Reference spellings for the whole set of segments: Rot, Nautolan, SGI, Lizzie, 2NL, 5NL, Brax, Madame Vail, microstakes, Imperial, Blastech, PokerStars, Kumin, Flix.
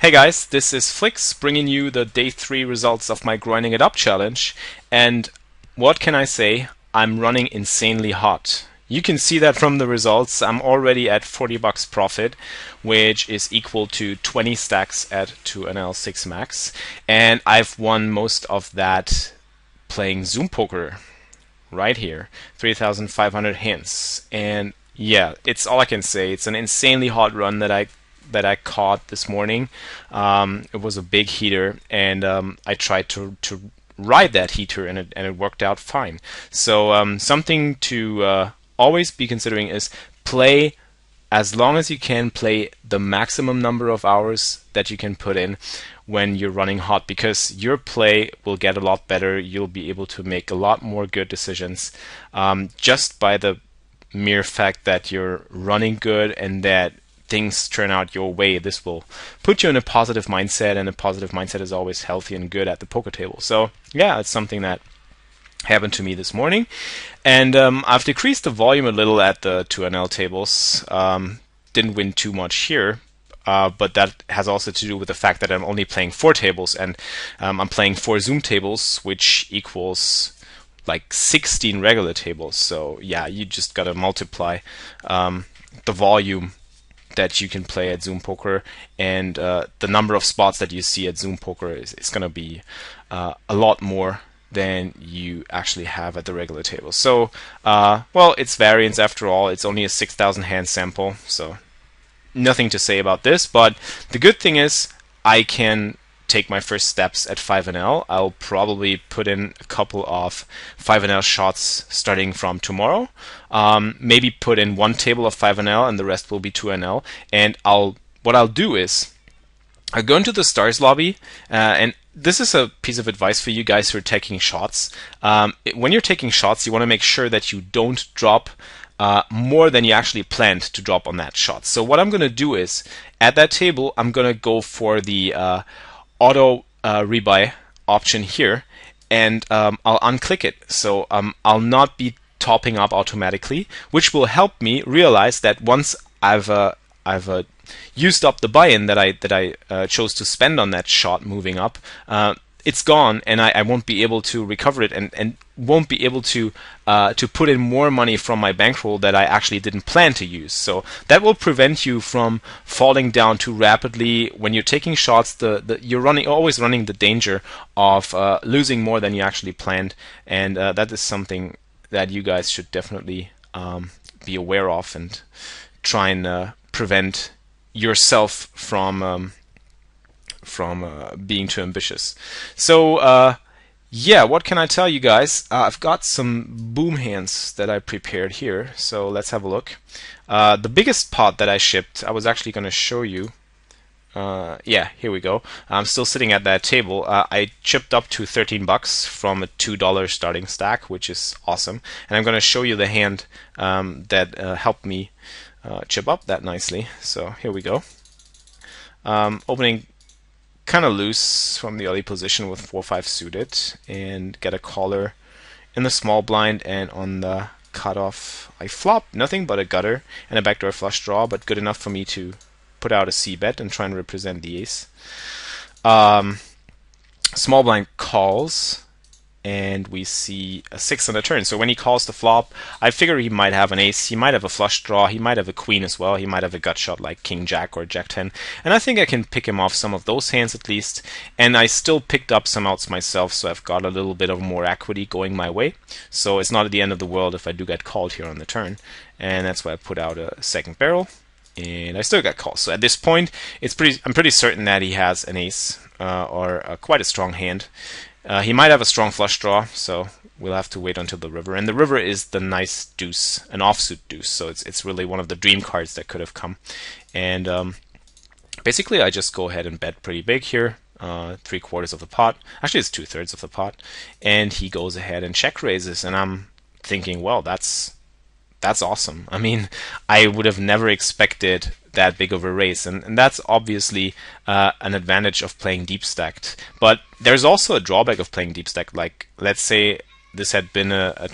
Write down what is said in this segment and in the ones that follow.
Hey guys, this is Flix bringing you the day 3 results of my grinding it up challenge, and what can I say, I'm running insanely hot. You can see that from the results. I'm already at 40 bucks profit, which is equal to 20 stacks at 2NL6 max, and I've won most of that playing Zoom poker right here, 3,500 hands, and yeah, it's all I can say. It's an insanely hot run that I caught this morning. It was a big heater, and I tried to ride that heater, and it worked out fine. So something to always be considering is play as long as you can, play the maximum number of hours that you can put in when you're running hot, because your play will get a lot better. You'll be able to make a lot more good decisions just by the mere fact that you're running good and that things turn out your way. This will put you in a positive mindset, and a positive mindset is always healthy and good at the poker table. So yeah, it's something that happened to me this morning, and I've decreased the volume a little at the 2NL tables. Didn't win too much here, but that has also to do with the fact that I'm only playing 4 tables, and I'm playing 4 Zoom tables, which equals like 16 regular tables. So yeah, you just gotta multiply the volume that you can play at Zoom Poker, and the number of spots that you see at Zoom Poker is going to be a lot more than you actually have at the regular table. So, well, it's variance after all. It's only a 6,000 hand sample, so nothing to say about this. But the good thing is I can take my first steps at 5NL. I'll probably put in a couple of 5NL shots starting from tomorrow. Maybe put in 1 table of 5NL and the rest will be 2NL. And what I'll do is I'll go into the Stars lobby, and this is a piece of advice for you guys who are taking shots. When you're taking shots, you want to make sure that you don't drop more than you actually planned to drop on that shot. So what I'm going to do is at that table I'm going to go for the auto rebuy option here, and I'll unclick it, so I'll not be topping up automatically, which will help me realize that once I've used up the buy-in that I chose to spend on that shot moving up, it's gone, and I won't be able to recover it, and won't be able to put in more money from my bankroll that I actually didn't plan to use. So that will prevent you from falling down too rapidly. When you're taking shots, you're always running the danger of losing more than you actually planned, and that is something that you guys should definitely be aware of and try and prevent yourself from being too ambitious. So yeah, what can I tell you guys? I've got some boom hands that I prepared here, so let's have a look. The biggest pot that I shipped, I was actually going to show you. Yeah, here we go. I'm still sitting at that table. I chipped up to 13 bucks from a $2 starting stack, which is awesome, and I'm going to show you the hand that helped me chip up that nicely. So here we go. Opening kind of loose from the early position with 4-5 suited, and get a caller in the small blind, and on the cutoff I flop nothing but a gutter and a backdoor flush draw, but good enough for me to put out a C bet and try and represent the ace. Small blind calls, and we see a 6 on the turn. So when he calls the flop, I figure he might have an ace, he might have a flush draw, he might have a queen as well, he might have a gut shot like king jack or jack 10, and I think I can pick him off some of those hands at least. And I still picked up some outs myself, so I've got a little bit of more equity going my way, so it's not at the end of the world if I do get called here on the turn. And that's why I put out a second barrel, and I still got called. So at this point it's I'm pretty certain that he has an ace, or quite a strong hand. He might have a strong flush draw, so we'll have to wait until the river. And the river is the nice deuce, an offsuit deuce, so it's really one of the dream cards that could have come. And basically I just go ahead and bet pretty big here, 3/4 of the pot. Actually it's 2/3 of the pot. And he goes ahead and check raises, and I'm thinking, well, that's awesome. I mean, I would have never expected that big of a raise, and that's obviously an advantage of playing deep stacked. But there's also a drawback of playing deep stacked. Like, let's say this had been a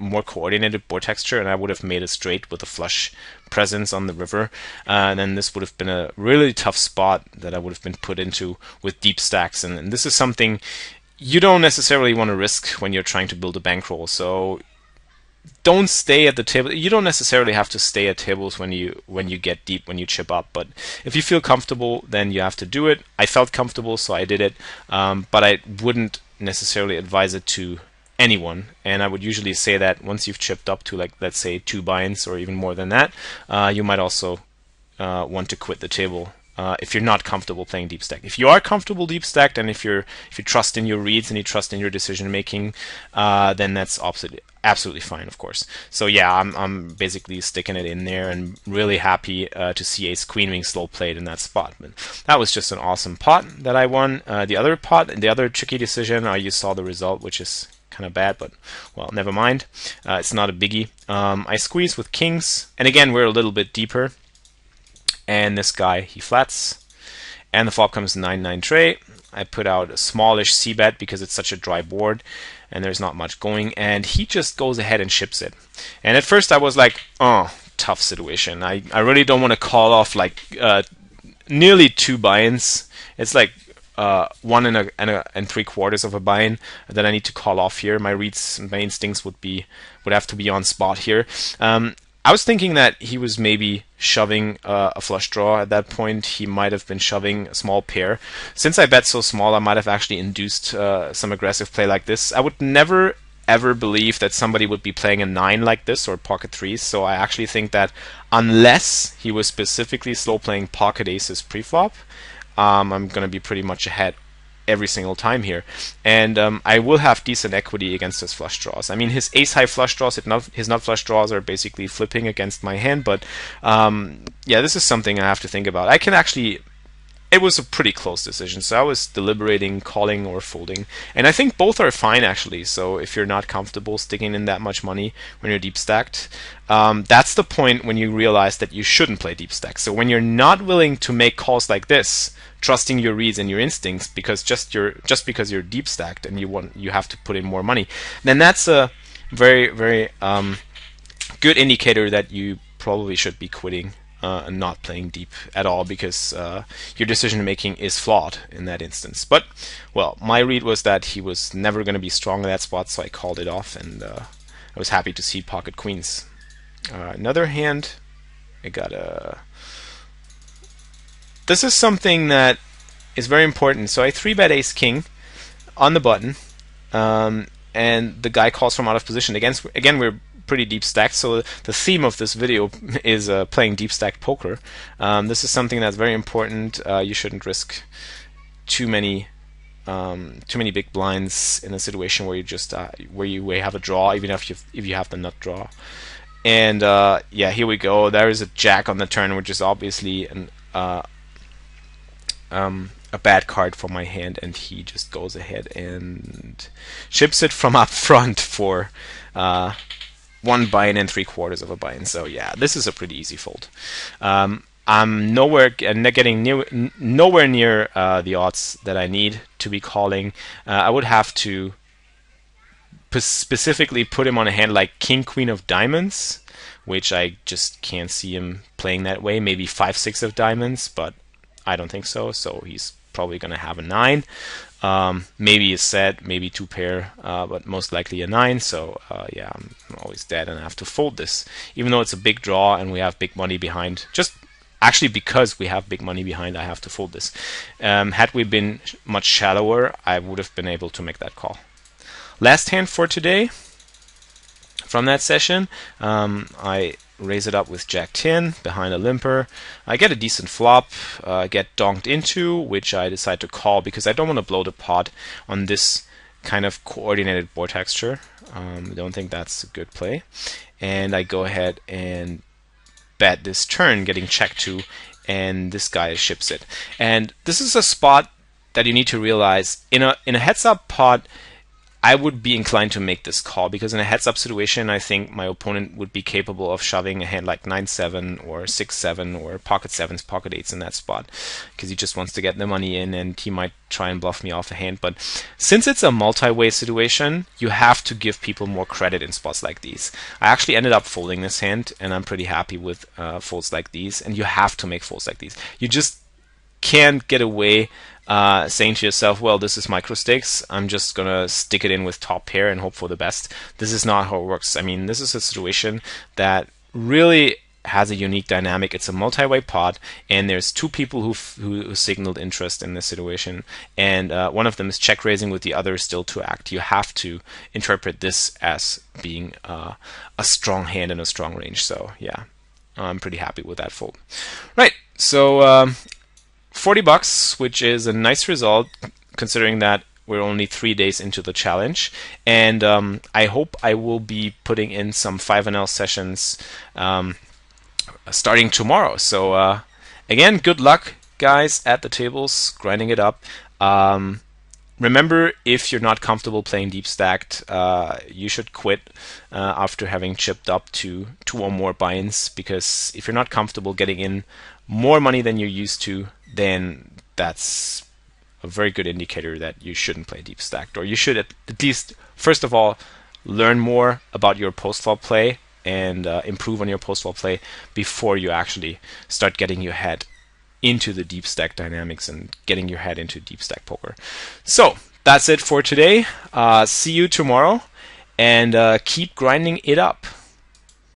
more coordinated board texture, and I would have made a straight with a flush presence on the river, and then this would have been a really tough spot that I would have been put into with deep stacks, and this is something you don't necessarily want to risk when you're trying to build a bankroll. So don't stay at the table. You don't necessarily have to stay at tables when you get deep, when you chip up, but if you feel comfortable, then you have to do it. I felt comfortable, so I did it, but I wouldn't necessarily advise it to anyone, and I would usually say that once you've chipped up to, like, let's say 2 binds or even more than that, you might also want to quit the table if you're not comfortable playing deep stack. If you are comfortable deep stacked, and if you trust in your reads and you trust in your decision making, then that's absolutely fine, of course. So yeah, I'm basically sticking it in there, and really happy to see Ace Queen being slow played in that spot. But that was just an awesome pot that I won. The other tricky decision, you saw the result, which is kind of bad, but well, never mind. It's not a biggie. I squeeze with kings, and again we're a little bit deeper. And this guy, he flats, and the flop comes 9-9 tray. I put out a smallish c-bet because it's such a dry board, and there's not much going. And he just goes ahead and ships it. And at first I was like, oh, tough situation. I really don't want to call off like nearly 2 buy-ins. It's like 1 3/4 of a buy-in that I need to call off here. My reads, my instincts would have to be on spot here. I was thinking that he was maybe shoving a flush draw at that point. He might have been shoving a small pair. Since I bet so small, I might have actually induced some aggressive play like this. I would never ever believe that somebody would be playing a 9 like this or pocket 3s, so I actually think that unless he was specifically slow playing pocket aces preflop, I'm going to be pretty much ahead every single time here, and I will have decent equity against his flush draws. I mean, his ace-high flush draws, his nut flush draws are basically flipping against my hand, but yeah, this is something I have to think about. I can actually, it was a pretty close decision, so I was deliberating, calling or folding, and I think both are fine actually. So if you're not comfortable sticking in that much money when you're deep stacked, that's the point when you realize that you shouldn't play deep stack. So when you're not willing to make calls like this, trusting your reads and your instincts, because just because you're deep stacked and you have to put in more money, then that's a very, very good indicator that you probably should be quitting and not playing deep at all, because your decision making is flawed in that instance. But well, my read was that he was never going to be strong in that spot, so I called it off, and I was happy to see pocket queens. Another hand, I got a. This is something that is very important. So I 3-bet ace king on the button, and the guy calls from out of position. Again, we're pretty deep stacked. So the theme of this video is playing deep stacked poker. This is something that's very important. You shouldn't risk too many big blinds in a situation where you just where you have a draw, even if you have the nut draw. And yeah, here we go. There is a jack on the turn, which is obviously an a bad card for my hand, and he just goes ahead and chips it from up front for 1 buy-in and 3/4 of a buy-in. So yeah, this is a pretty easy fold. I'm nowhere near the odds that I need to be calling. I would have to specifically put him on a hand like King Queen of Diamonds, which I just can't see him playing that way. Maybe 5-6 of diamonds, but I don't think so. So he's probably going to have a 9, maybe a set, maybe 2 pair, but most likely a 9. So yeah, I'm always dead, and I have to fold this, even though it's a big draw and we have big money behind. Just actually because we have big money behind, I have to fold this. Had we been much shallower, I would have been able to make that call. Last hand for today from that session, I raise it up with Jack 10 behind a limper. I get a decent flop, get donked into, which I decide to call because I don't want to blow the pot on this kind of coordinated board texture. I don't think that's a good play. And I go ahead and bet this turn, getting checked to, and this guy ships it. And this is a spot that you need to realize in a heads up pot. I would be inclined to make this call, because in a heads-up situation, I think my opponent would be capable of shoving a hand like 9-7 or 6-7 or pocket 7s, pocket 8s in that spot, because he just wants to get the money in, and he might try and bluff me off a hand. But since it's a multi-way situation, you have to give people more credit in spots like these. I actually ended up folding this hand, and I'm pretty happy with folds like these, and you have to make folds like these. You just can't get away saying to yourself, well, this is micro stakes, I'm just gonna stick it in with top pair and hope for the best. This is not how it works. I mean, this is a situation that really has a unique dynamic. It's a multi-way pot, and there's two people who signaled interest in this situation, and one of them is check raising with the other is still to act. You have to interpret this as being a strong hand and a strong range. So yeah, I'm pretty happy with that fold. Right, so $40, which is a nice result considering that we're only 3 days into the challenge, and I hope I will be putting in some 5NL sessions starting tomorrow. So again, good luck guys at the tables, grinding it up. Remember, if you're not comfortable playing deep stacked, you should quit after having chipped up to 2 or more buy-ins, because if you're not comfortable getting in more money than you're used to, then that's a very good indicator that you shouldn't play deep stacked, or you should at least, first of all, learn more about your post-flop play and improve on your post-flop play before you actually start getting your head into the deep stack dynamics and getting your head into deep stack poker. So that's it for today. See you tomorrow, and keep grinding it up.